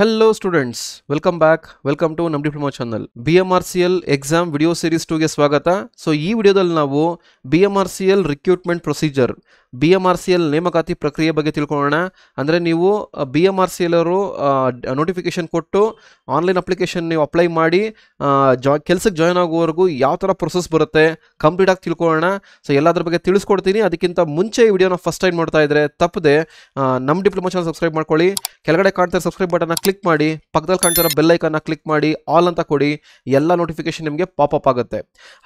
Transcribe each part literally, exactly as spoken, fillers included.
Hello students, welcome back, welcome to Namma Diploma channel. B M R C L exam video series two ಗೆ ಸ್ವಾಗತ. So ಈ ವಿಡಿಯೋದಲ್ಲಿ ನಾವು B M R C L recruitment procedure, B M R C L ನೇಮಕಾತಿ ಪ್ರಕ್ರಿಯೆ ಬಗ್ಗೆ ತಿಳ್ಕೊಳ್ಳೋಣ. ಅಂದ್ರೆ ನೀವು B M R C L ಅವರು ನೋಟಿಫಿಕೇಶನ್ ಕೊಟ್ಟು ಆನ್ಲೈನ್ ಅಪ್ಲಿಕೇಶನ್ ನೀವು ಅಪ್ಲೈ ಮಾಡಿ ಕೆಲಸಕ್ಕೆ ಜಾಯಿನ್ ಆಗುವವರೆಗೂ ಯಾವ ತರ process ಬರುತ್ತೆ ಕಂಪ್ಲೀಟ್ ಆಗಿ ತಿಳ್ಕೊಳ್ಳೋಣ. So ಎಲ್ಲದರ ಬಗ್ಗೆ ತಿಳಿಸ್ಕೊಡ್ತೀನಿ. ಅದಕ್ಕಿಂತ ಮುಂಚೆ ಈ ವಿಡಿಯೋನ ಫಸ್ಟ್ ಟೈಮ್ ನೋಡ್ತಾ ಇದ್ರೆ ತಪ್ಪದೆ ನಮ್ಮ ಡಿಪ್ಲೊಮಾ ಚಾನೆಲ್ ಸಬ್ಸ್ಕ್ರೈಬ್ ಮಾಡ್ಕೊಳ್ಳಿ. ಕೆಳಗಡೆ ಕಾಣ್ತಿರೋ ಸಬ್ಸ್ಕ್ರೈಬ್ ಬಟನ್ ಕ್ಲಿಕ್ ಮಾಡಿ, ಪಕ್ಕದಲ್ಲಿ ಕಾಣ್ತಿರೋ ಬೆಲ್ ಐಕಾನ್ ಕ್ಲಿಕ್ ಮಾಡಿ, ಆಲ್ ಅಂತ ಕೊಡಿ. ಎಲ್ಲ ನೋಟಿಫಿಕೇಶನ್ ನಿಮಗೆ ಪಾಪ್ ಅಪ್ ಆಗುತ್ತೆ.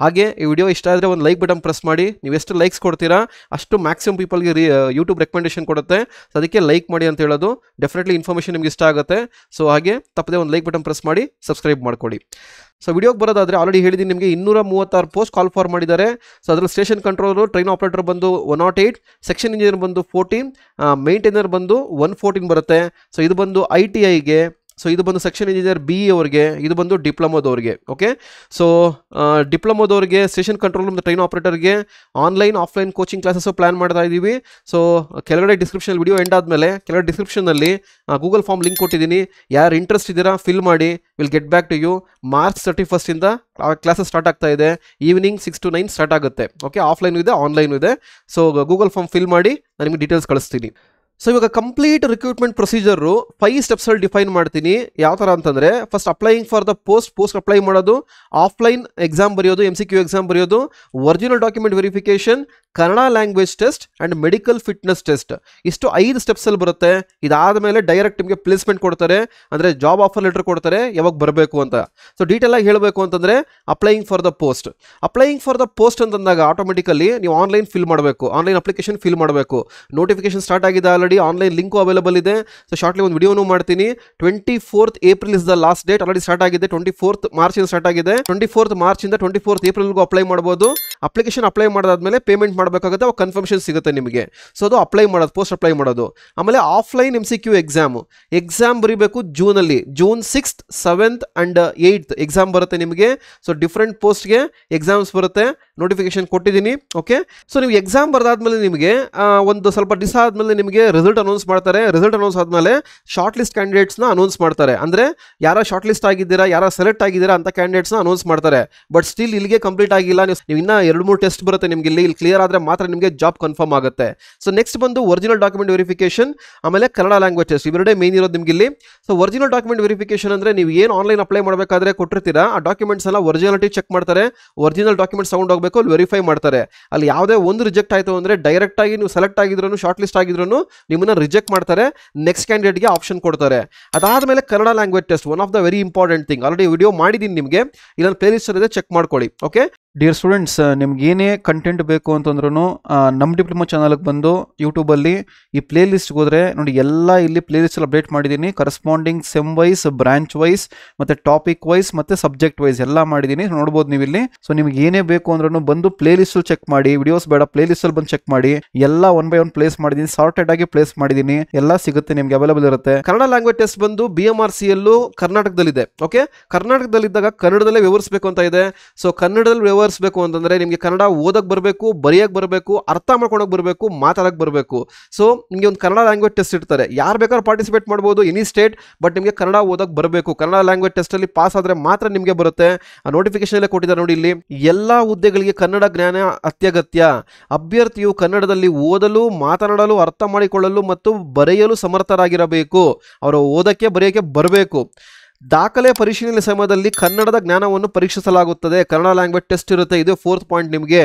ಹಾಗೆ ಈ ವಿಡಿಯೋ ಇಷ್ಟ ಆದ್ರೆ ಒಂದು ಲೈಕ್ ಬಟನ್ ಪ್ರೆಸ್ ಮಾಡಿ. ನೀವು ಎಷ್ಟು ಲೈಕ್ಸ್ ಕೊಡ್ತೀರಾ ಅಷ್ಟು ಮ್ಯಾಕ್ಸಿಮಮ್ people ಗೆ YouTube recommendation ಕೊಡುತ್ತೆ. ಸೋ ಅದಕ್ಕೆ ಲೈಕ್ ಮಾಡಿ ಅಂತ ಹೇಳೋದು. ಡೆಫಿನೆಟ್ಲಿ ಇನ್ಫರ್ಮೇಷನ್ ನಿಮಗೆ ಇಷ್ಟ ಆಗುತ್ತೆ. ಸೋ ಹಾಗೆ ತಪ್ಪದೆ ಒಂದು ಲೈಕ್ ಬಟನ್ ಪ್ರೆಸ್ ಮಾಡಿ, ಸಬ್ಸ್ಕ್ರೈಬ್ ಮಾಡ್ಕೊಳ್ಳಿ. So video ಬರೋದಾದ್ರೆ ಆಲ್ರೆಡಿ ಹೇಳಿದೀನಿ ನಿಮಗೆ ಇನ್ನೂರ ಮೂವತ್ತಾರು ಪೋಸ್ಟ್ ಕಾಲ್ ಫಾರ್ ಮಾಡಿದ್ದಾರೆ. So ಅದರಲ್ಲಿ ಸ್ಟೇಷನ್ ಕಂಟ್ರೋಲರ್, ಟ್ರೈನ್ ಆಪರೇಟರ್ ಬಂದು one oh eight, section engineer ಬಂದು fourteen, ಮೇಂಟೈನರ್ ಬಂದು one fourteen ಬರುತ್ತೆ. So ಇದು ಬಂದು I T I ಗೆ, so ಇದು ಬಂದು ಸೆಕ್ಷನ್ ಇಂಜಿನಿಯರ್ B ಅವರಿಗೆ, ಇದು ಬಂದು ಡಿಪ್ಲೊಮಾ ದವರಿಗೆ. ಓಕೆ, ಸೊ ಡಿಪ್ಲೊಮಾ ದವರಿಗೆ ಸ್ಟೇಷನ್ ಕಂಟ್ರೋಲ್ ಮತ್ತು ಟ್ರೈನ್ ಆಪರೇಟರ್ ಗೆ online offline coaching classes plan ಮಾಡ್ತಾ ಇದೀವಿ. ಸೊ ಕೆಲಗಡೆ ಡಿಸ್ಕ್ರಿಪ್ಷನ್ ವಿಡಿಯೋ ಎಂಡ್ ಆದ್ಮೇಲೆ ಕೆಲಗಡೆ ಡಿಸ್ಕ್ರಿಪ್ಷನ್ ಅಲ್ಲಿ ಗೂಗಲ್ ಫಾರ್ಮ್ ಲಿಂಕ್ ಕೊಟ್ಟಿದ್ದೀನಿ. ಯಾರು ಇಂಟ್ರೆಸ್ಟ್ ಇದ್ದೀರಾ ಫಿಲ್ ಮಾಡಿ, will get back to you. March thirty first ಇಂದ ಕ್ಲಾಸಸ್ ಸ್ಟಾರ್ಟ್ ಆಗ್ತಾ ಇದೆ. Evening six to nine start ಆಗುತ್ತೆ. ಓಕೆ, ಆಫ್ಲೈನ್ ಇದೆ, ಆನ್ಲೈನ್ ಇದೆ. ಸೊ ಗೂಗಲ್ ಫಾರ್ಮ್ ಫಿಲ್ ಮಾಡಿ, ನಾನು ನಿಮಗೆ ಡೀಟೇಲ್ಸ್ ಕಳಿಸ್ತೀನಿ. ಸೊ ಇವಾಗ complete recruitment procedure five steps ಅಲ್ಲಿ ಡಿಫೈನ್ ಮಾಡ್ತೀನಿ. ಯಾವ ತರ ಅಂತಂದ್ರೆ, first applying for the post, post apply ಮಾಡೋದು, ಆಫ್ಲೈನ್ ಎಕ್ಸಾಮ್ ಬರೆಯೋದು, ಎಂ ಸಿ ಕ್ಯೂ ಎಕ್ಸಾಮ್ ಬರೆಯೋದು, original document verification, Kannada language test and medical fitness test. ಇಷ್ಟು ಐದು ಸ್ಟೆಪ್ಸಲ್ಲಿ ಬರುತ್ತೆ. ಇದಾದ ಮೇಲೆ ಡೈರೆಕ್ಟ್ ನಿಮಗೆ ಪ್ಲೇಸ್ಮೆಂಟ್ ಕೊಡ್ತಾರೆ, ಅಂದರೆ ಜಾಬ್ ಆಫರ್ ಲೆಟರ್ ಕೊಡ್ತಾರೆ ಯಾವಾಗ ಬರಬೇಕು ಅಂತ. ಸೊ ಡೀಟೇಲಾಗಿ ಹೇಳಬೇಕು ಅಂತಂದರೆ applying for the post, applying for the post ಅಂತಂದಾಗ ಆಟೋಮೆಟಿಕಲಿ ನೀವು ಆನ್ಲೈನ್ ಫಿಲ್ ಮಾಡಬೇಕು, ಆನ್ಲೈನ್ ಅಪ್ಲಿಕೇಶನ್ ಫಿಲ್ ಮಾಡಬೇಕು. ನೋಟಿಫಿಕೇಶನ್ ಸ್ಟಾರ್ಟ್ ಆಗಿದೆ ಆಲ್ರೆಡಿ, ಆನ್ಲೈನ್ ಲಿಂಕು ಅವೈಲೇಬಲ್ ಇದೆ. ಸೊ ಶಾರ್ಟ್ಲಿ ಒಂದು ವಿಡಿಯೋನೂ ಮಾಡ್ತೀನಿ. Twenty fourth April is the last date, already start ಆಗಿದೆ. ಟ್ವೆಂಟಿ ಫೋರ್ತ್ ಮಾರ್ಚ್ ಇಂದ ಸ್ಟಾರ್ಟ್ ಆಗಿದೆ. ಟ್ವೆಂಟಿ ಫೋರ್ತ್ ಮಾರ್ಚಿಂದ ಟ್ವೆಂಟಿ ಫೋರ್ತ್ ಏಪ್ರಿಲ್ಗೂ ಅಪ್ಲೈ ಮಾಡ್ಬೋದು. ಅಪ್ಲಿಕೇಶನ್ ಅಪ್ಲೈ ಮಾಡಿದಾದ್ಮೇಲೆ ಪೇಮೆಂಟ್ ಮಾಡಬೇಕಾಗುತ್ತೆ, ಅವಾಗ ಕನ್ಫರ್ಮೇಷನ್ ಸಿಗುತ್ತೆ ನಿಮಗೆ. ಸೊ ಅದು ಅಪ್ಲೈ ಮಾಡೋದು, ಪೋಸ್ಟ್ ಅಪ್ಲೈ ಮಾಡೋದು. ಆಮೇಲೆ offline M C Q exam, exam ಬರೀಬೇಕು ಜೂನಲ್ಲಿ. June sixth, seventh and eighth exam ಬರುತ್ತೆ ನಿಮಗೆ. ಸೊ ಡಿಫ್ರೆಂಟ್ ಪೋಸ್ಟ್ಗೆ ಎಕ್ಸಾಮ್ಸ್ ಬರುತ್ತೆ, ನೋಟಿಫಿಕೇಶನ್ ಕೊಟ್ಟಿದ್ದೀನಿ. ಓಕೆ, ಸೊ ನೀವು ಎಕ್ಸಾಮ್ ಬರೆದಾದ್ಮೇಲೆ ನಿಮಗೆ ಒಂದು ಸ್ವಲ್ಪ ದಿವಸ ಆದಮೇಲೆ ನಿಮಗೆ ರಿಸಲ್ಟ್ ಅನೌನ್ಸ್ ಮಾಡ್ತಾರೆ. ರಿಸಲ್ಟ್ ಅನೌನ್ಸ್ ಆದಮೇಲೆ ಶಾರ್ಟ್ ಲಿಸ್ಟ್ ಕ್ಯಾಂಡಿಡೇಟ್ಸ್ನ ಅನೌನ್ಸ್ ಮಾಡ್ತಾರೆ. ಅಂದರೆ ಯಾರೋ ಶಾರ್ಟ್ ಲಿಸ್ಟ್ ಆಗಿದ್ದೀರಾ, ಯಾರೋ ಸೆಲೆಕ್ಟ್ ಆಗಿದ್ದೀರಾ ಅಂತ ಕ್ಯಾಂಡಿಡೇಟ್ಸ್ನ ಅನೌನ್ಸ್ ಮಾಡ್ತಾರೆ. ಬಟ್ ಸ್ಟಿಲ್ ಇಲ್ಲಿಗೆ ಕಂಪ್ಲೀಟ್ ಆಗಿಲ್ಲ, ನೀವು ಇನ್ನೂ ಎರಡು ಮೂರು ಟೆಸ್ಟ್ ಬರುತ್ತೆ ನಿಮಗೆ. ಇಲ್ಲಿ ಇಲ್ಲಿ ಕ್ಲಿಯರ್ ಆದರೆ ಮಾತ್ರ ನಿಮಗೆ ಜಾಬ್ ಕನ್ಫರ್ಮ್ ಆಗುತ್ತೆ. ಸೊ ನೆಕ್ಸ್ಟ್ ಬಂದು ಒರಿಜಿನಲ್ ಡಾಕ್ಯುಮೆಂಟ್ ವೆರಿಫಿಕೇಶನ್, ಆಮೇಲೆ ಕನ್ನಡ ಲ್ಯಾಂಗ್ವೇಜ್ ಟೆಸ್ಟ್, ಇವೆರಡೇ ಮೇನ್ ಇರೋದು ನಿಮಗೆ ಇಲ್ಲಿ. ಸೊ ಒರಿಜಿನಲ್ ಡಾಕ್ಯುಮೆಂಟ್ ವೆರಿಫಿಕೇಶನ್ ಅಂದರೆ ನೀವು ಏನು ಆನ್ಲೈನ್ ಅಪ್ಲೈ ಮಾಡಬೇಕಾದ್ರೆ ಕೊಟ್ಟಿರ್ತೀರಾ ಆ ಡಾಕ್ಯುಮೆಂಟ್ಸ್ ಎಲ್ಲ ಒರಿಜಿನಾಲಿಟಿ ಚೆಕ್ ಮಾಡ್ತಾರೆ. ಒರಿಜಿನಲ್ ಡಾಕ್ಯುಮೆಂಟ್ಸ್ ತಗೊಂಡು ಹೋಗಬೇಕು, ಅಲ್ಲಿ ವೆರಿಫೈ ಮಾಡ್ತಾರೆ. ಅಲ್ಲಿ ಯಾವುದೇ ಒಂದು ರಿಜೆಕ್ಟ್ ಆಯಿತು ಅಂದರೆ ಡೈರೆಕ್ಟ್ ಆಗಿ ನೀವು ಸೆಲೆಕ್ಟ್ ಆಗಿದ್ರು ಶಾರ್ಟ್ ಲಿಸ್ಟ್ ಆಗಿದ್ರು ನಿಮ್ಮನ್ನ ರಿಜೆಕ್ಟ್ ಮಾಡ್ತಾರೆ, ನೆಕ್ಸ್ಟ್ ಕ್ಯಾಂಡಿಡೇಟ್ಗೆ ಆಪ್ಷನ್ ಕೊಡ್ತಾರೆ. ಅದಾದಮೇಲೆ Kannada language test, one of the very important thing. Already video ಮಾಡಿದ್ದೀನಿ ನಿಮಗೆ, ಇಲ್ಲೊಂದು ಪ್ಲೇಲಿಸ್ಟ್ ಇದೆ, ಚೆಕ್ ಮಾಡ್ಕೊಳ್ಳಿ. ಓಕೆ ಡಿಯರ್ ಸ್ಟೂಡೆಂಟ್ಸ್, ನಿಮ್ಗೆ ಏನೇ ಕಂಟೆಂಟ್ ಬೇಕು ಅಂತಂದ್ರೂ ನಮ್ಮ ಡಿಪ್ಲೊಮಾ ಚಾನಲ್ಗೆ ಬಂದು ಯೂಟ್ಯೂಬಲ್ಲಿ ಈ ಪ್ಲೇ ಲಿಸ್ಟ್ಗೆ ಹೋದರೆ ನೋಡಿ, ಎಲ್ಲ ಇಲ್ಲಿ ಪ್ಲೇ ಲಿಸ್ಟಲ್ಲಿ ಅಪ್ಡೇಟ್ ಮಾಡಿದ್ದೀನಿ. Corresponding sem wise, branch wise, ಮತ್ತು ಟಾಪಿಕ್ ವೈಸ್, ಮತ್ತು ಸಬ್ಜೆಕ್ಟ್ ವೈಸ್ ಎಲ್ಲ ಮಾಡಿದ್ದೀನಿ, ನೋಡ್ಬೋದು ನೀವು ಇಲ್ಲಿ. ಸೊ ನಿಮ್ಗೆ ಏನೇ ಬೇಕು ಅಂದ್ರೂ ಬಂದು ಪ್ಲೇ ಲಿಸ್ಟಲ್ಲಿ ಚೆಕ್ ಮಾಡಿ, ವಿಡಿಯೋಸ್ ಬೇಡ, ಪ್ಲೇ ಲಿಸ್ಟಲ್ಲಿ ಬಂದು ಚೆಕ್ ಮಾಡಿ. ಎಲ್ಲ ಒನ್ ಬೈ ಒನ್ ಪ್ಲೇಸ್ ಮಾಡಿದ್ದೀನಿ, ಸಾರ್ಟೆಡ್ ಆಗಿ ಪ್ಲೇಸ್ ಮಾಡಿದ್ದೀನಿ, ಎಲ್ಲ ಸಿಗುತ್ತೆ ನಿಮಗೆ, ಅವೈಲೇಬಲ್ ಇರುತ್ತೆ. ಕನ್ನಡ ಲ್ಯಾಂಗ್ವೇಜ್ ಟೆಸ್ಟ್ ಬಂದು B M R C L ಕರ್ನಾಟಕದಲ್ಲಿದೆ. ಓಕೆ, ಕರ್ನಾಟಕದಲ್ಲಿದ್ದಾಗ ಕನ್ನಡದಲ್ಲೇ ವಿವರಿಸಬೇಕು ಅಂತ ಇದೆ. ಸೊ ಕನ್ನಡದಲ್ಲಿ ವಿವರ ಬೇಕು ಅಂತಂದ್ರೆ ನಿಮಗೆ ಕನ್ನಡ ಓದಕ್ ಬರಬೇಕು, ಬರೆಯಕ್ ಬರಬೇಕು, ಅರ್ಥ ಮಾಡ್ಕೊಳಕ್ ಬರಬೇಕು, ಮಾತಾಡಕ್ ಬರಬೇಕು. ಸೊ ನಿಮಗೆ ಒಂದು ಕನ್ನಡ ಲ್ಯಾಂಗ್ವೇಜ್ ಟೆಸ್ಟ್ ಇರ್ತಾರೆ, ಯಾರು ಬೇಕಾದ್ರೂ ಪಾರ್ಟಿಸಿಪೇಟ್ ಮಾಡಬಹುದು, ಎನಿ ಸ್ಟೇಟ್. ಬಟ್ ನಿಮಗೆ ಕನ್ನಡ ಓದಕ್ ಬರಬೇಕು, ಕನ್ನಡ ಲ್ಯಾಂಗ್ವೇಜ್ ಟೆಸ್ಟ್ ಅಲ್ಲಿ ಪಾಸ್ ಆದ್ರೆ ಮಾತ್ರ ನಿಮಗೆ ಬರುತ್ತೆ. ಆ ನೋಟಿಫಿಕೇಶನ್ ಎಲ್ಲ ಕೊಟ್ಟಿದ್ದಾರೆ ನೋಡಿ ಇಲ್ಲಿ. ಎಲ್ಲಾ ಹುದ್ದೆಗಳಿಗೆ ಕನ್ನಡ ಜ್ಞಾನ ಅತ್ಯಗತ್ಯ. ಅಭ್ಯರ್ಥಿಯು ಕನ್ನಡದಲ್ಲಿ ಓದಲು, ಮಾತನಾಡಲು, ಅರ್ಥ ಮಾಡಿಕೊಳ್ಳಲು ಮತ್ತು ಬರೆಯಲು ಸಮರ್ಥರಾಗಿರಬೇಕು. ಅವರು ಓದಕ್ಕೆ ಬರೆಯಕ್ಕೆ ಬರಬೇಕು. ದಾಖಲೆ ಪರಿಶೀಲನೆ ಸಮಯದಲ್ಲಿ ಕನ್ನಡದ ಜ್ಞಾನವನ್ನು ಪರೀಕ್ಷಿಸಲಾಗುತ್ತದೆ. ಕನ್ನಡ ಲ್ಯಾಂಗ್ವೇಜ್ ಟೆಸ್ಟ್ ಇರುತ್ತೆ, ಇದು ಫೋರ್ತ್ ಪಾಯಿಂಟ್ ನಿಮಗೆ.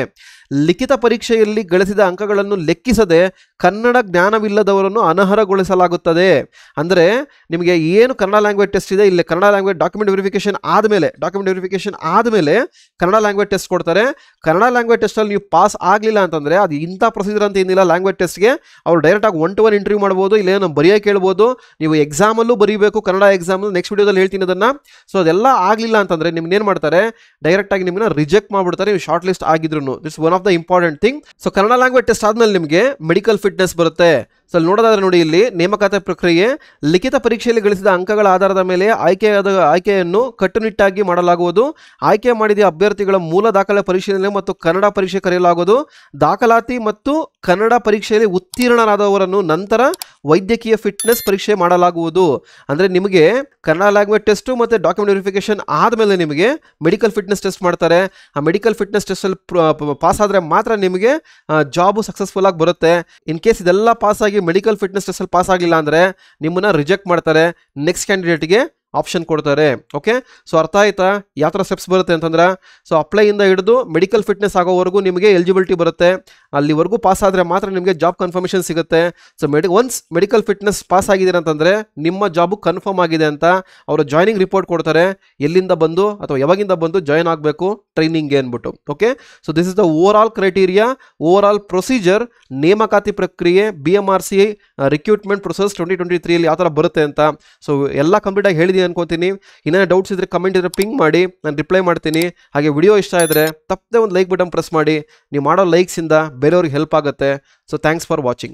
ಲಿಖಿತ ಪರೀಕ್ಷೆಯಲ್ಲಿ ಗಳಿಸಿದ ಅಂಕಗಳನ್ನು ಲೆಕ್ಕಿಸದೆ ಕನ್ನಡ ಜ್ಞಾನವಿಲ್ಲದವರನ್ನು ಅನರ್ಹಗೊಳಿಸಲಾಗುತ್ತದೆ. ಅಂದರೆ ನಿಮಗೆ ಏನು ಕನ್ನಡ ಲ್ಯಾಂಗ್ವೇಜ್ ಟೆಸ್ಟ್ ಇದೆ, ಇಲ್ಲಿ ಕನ್ನಡ ಲ್ಯಾಂಗ್ವೇಜ್ ಡಾಕ್ಯುಮೆಂಟ್ ವೆರಿಫಿಕೇಷನ್ ಆದಮೇಲೆ, ಡಾಕ್ಯುಮೆಂಟ್ ವೆರಿಫಿಕೇಷನ್ ಆದಮೇಲೆ ಕನ್ನಡ ಲ್ಯಾಂಗ್ವೇಜ್ ಟೆಸ್ಟ್ ಕೊಡ್ತಾರೆ. ಕನ್ನಡ ಲ್ಯಾಂಗ್ವೇಜ್ ಟೆಸ್ಟಲ್ಲಿ ನೀವು ಪಾಸ್ ಆಗಲಿಲ್ಲ ಅಂತಂದರೆ ಅದು ಇಂಥ ಪ್ರೊಸೀಜರ್ ಅಂತ ಏನಿಲ್ಲ. ಲ್ಯಾಂಗ್ವೇಜ್ ಟೆಸ್ಟ್ಗೆ ಅವರು ಡೈರೆಕ್ಟಾಗಿ ಒನ್ ಟು ಒನ್ ಇಂಟರ್ವ್ಯೂ ಮಾಡ್ಬೋದು, ಇಲ್ಲೇನು ಬರೆಯೋಕೆ ಹೇಳ್ಬೋದು. ನೀವು ಎಕ್ಸಾಮಲ್ಲೂ ಬರೀಬೇಕು, ಕನ್ನಡ ಎಕ್ಸಾಮ್ ನೆಕ್ಸ್ಟ್ ವಿಡಿಯೋದಲ್ಲಿ ಹೇಳ್ತೀನಿ ಅದನ್ನು. ಸೊ ಅದೆಲ್ಲ ಆಗಲಿಲ್ಲ ಅಂತಂದರೆ ನಿಮ್ಗೇನು ಮಾಡ್ತಾರೆ, ಡೈರೆಕ್ಟಾಗಿ ನಿಮ್ಮನ್ನ ರಿಜೆಕ್ಟ್ ಮಾಡಿಬಿಡ್ತಾರೆ ನೀವು ಶಾರ್ಟ್ ಲಿಸ್ಟ್ ಆಗಿದ್ರು. This one of the important thing. So Kannada language test ಆದ್ಮೇಲೆ ನಿಮಗೆ ಮೆಡಿಕಲ್ ಫಿಟ್ನೆಸ್ ಬರುತ್ತೆ. So, ನೋಡೋದಾದ್ರೆ ನೋಡಿ ಇಲ್ಲಿ ನೇಮಕಾತಿ ಪ್ರಕ್ರಿಯೆ ಲಿಖಿತ ಪರೀಕ್ಷೆಯಲ್ಲಿ ಗಳಿಸಿದ ಅಂಕಗಳ ಆಧಾರದ ಮೇಲೆ ಆಯ್ಕೆಯಾದ ಆಯ್ಕೆಯನ್ನು ಕಟ್ಟುನಿಟ್ಟಾಗಿ ಮಾಡಲಾಗುವುದು ಆಯ್ಕೆ ಮಾಡಿದ ಅಭ್ಯರ್ಥಿಗಳ ಮೂಲ ದಾಖಲೆ ಪರೀಕ್ಷೆಯಲ್ಲಿ ಮತ್ತು ಕನ್ನಡ ಪರೀಕ್ಷೆ ಕರೆಯಲಾಗುವುದು ದಾಖಲಾತಿ ಮತ್ತು ಕನ್ನಡ ಪರೀಕ್ಷೆಯಲ್ಲಿ ಉತ್ತೀರ್ಣರಾದವರನ್ನು ನಂತರ ವೈದ್ಯಕೀಯ ಫಿಟ್ನೆಸ್ ಪರೀಕ್ಷೆ ಮಾಡಲಾಗುವುದು ಅಂದ್ರೆ ನಿಮಗೆ ಕನ್ನಡ ಲ್ಯಾಂಗ್ವೇಜ್ ಟೆಸ್ಟ್ ಮತ್ತೆ ಡಾಕ್ಯುಮೆಂಟ್ ವೆರಿಫಿಕೇಶನ್ ಆದಮೇಲೆ ನಿಮಗೆ ಮೆಡಿಕಲ್ ಫಿಟ್ನೆಸ್ ಟೆಸ್ಟ್ ಮಾಡ್ತಾರೆ ಆ ಮೆಡಿಕಲ್ ಫಿಟ್ನೆಸ್ ಟೆಸ್ಟ್ ಅಲ್ಲಿ ಪಾಸ್ ಆದ್ರೆ ಮಾತ್ರ ನಿಮಗೆ ಜಾಬ್ ಸಕ್ಸಸ್ಫುಲ್ ಆಗಿ ಬರುತ್ತೆ ಇನ್ ಕೇಸ್ ಇದೆಲ್ಲ ಪಾಸ್ ಆಗಿ ಮೆಡಿಕಲ್ ಫಿಟ್ನೆಸ್ ಟೆಸ್ಟ್ ಅಲ್ಲಿ ಪಾಸ್ ಆಗಲಿಲ್ಲ ಅಂದ್ರೆ ನಿಮ್ಮನ್ನ ರಿಜೆಕ್ಟ್ ಮಾಡ್ತಾರೆ ನೆಕ್ಸ್ಟ್ ಕ್ಯಾಂಡಿಡೇಟ್ ಗೆ ಆಪ್ಷನ್ ಕೊಡ್ತಾರೆ ಓಕೆ ಸೋ ಅರ್ಥ ಆಯ್ತಾ ಯಾವ ತರ ಸ್ಟೆಪ್ಸ್ ಬರುತ್ತೆ ಅಂತಂದ್ರೆ ಸೋ ಅಪ್ಲೈ ಇಂದ ಹಿಡಿದು ಮೆಡಿಕಲ್ ಫಿಟ್ನೆಸ್ ಆಗೋವರೆಗೂ ನಿಮಗೆ ಎಲಿಜಿಬಿಲಿಟಿ ಬರುತ್ತೆ ಅಲ್ಲಿವರೆಗೂ ಪಾಸ್ ಆದ್ರೆ ಮಾತ್ರ ನಿಮಗೆ ಜಾಬ್ ಕನ್ಫರ್ಮೇಷನ್ ಸಿಗುತ್ತೆ so medi once medical fitness pass ಆಗಿದ್ದೀರಾ ಅಂತಂದ್ರೆ ನಿಮ್ಮ ಜಾಬ್ ಕನ್ಫರ್ಮ್ ಆಗಿದೆ ಅಂತ ಅವರು ಜಾಯಿನಿಂಗ್ ರಿಪೋರ್ಟ್ ಕೊಡ್ತಾರೆ ಎಲ್ಲಿಂದ ಬಂದು ಅಥವಾ ಯಾವಾಗಿಂದ ಬಂದು ಜಾಯಿನ್ ಆಗಬೇಕು ಟ್ರೈನಿಂಗ್ ಗೆ ಅನ್ಬಿಟ್ಟು okay so this is the over all criteria over all procedure ನೇಮಕಾತಿ ಪ್ರಕ್ರಿಯೆ B M R C L recruitment process twenty twenty three ಅಲ್ಲಿ ಯಾವ ತರ ಬರುತ್ತೆ ಅಂತ ಸೊ ಎಲ್ಲ ಕಂಪ್ಲೀಟ್ ಆಗಿ ಹೇಳಿದೆ ಅನ್ಕೋತೀನಿ ಏನಾದ್ರು ಡೌಟ್ಸ್ ಇದ್ರೆ ಕಮೆಂಟ್ ಇದ್ರೆ ಪಿಂಗ್ ಮಾಡಿ ನಾನು ರಿಪ್ಲೈ ಮಾಡ್ತೀನಿ ಹಾಗೆ ವಿಡಿಯೋ ಇಷ್ಟ ಇದ್ರೆ ತಪ್ಪದೆ ಒಂದು ಲೈಕ್ ಬಟನ್ ಪ್ರೆಸ್ ಮಾಡಿ ನೀವು ಮಾಡೋ ಲೈಕ್ಸ್ ಇಂದ ಬೇರೆಯವರಿಗೆ ಹೆಲ್ಪ್ ಆಗುತ್ತೆ ಸೊ ಥ್ಯಾಂಕ್ಸ್ ಫಾರ್ ವಾಚಿಂಗ್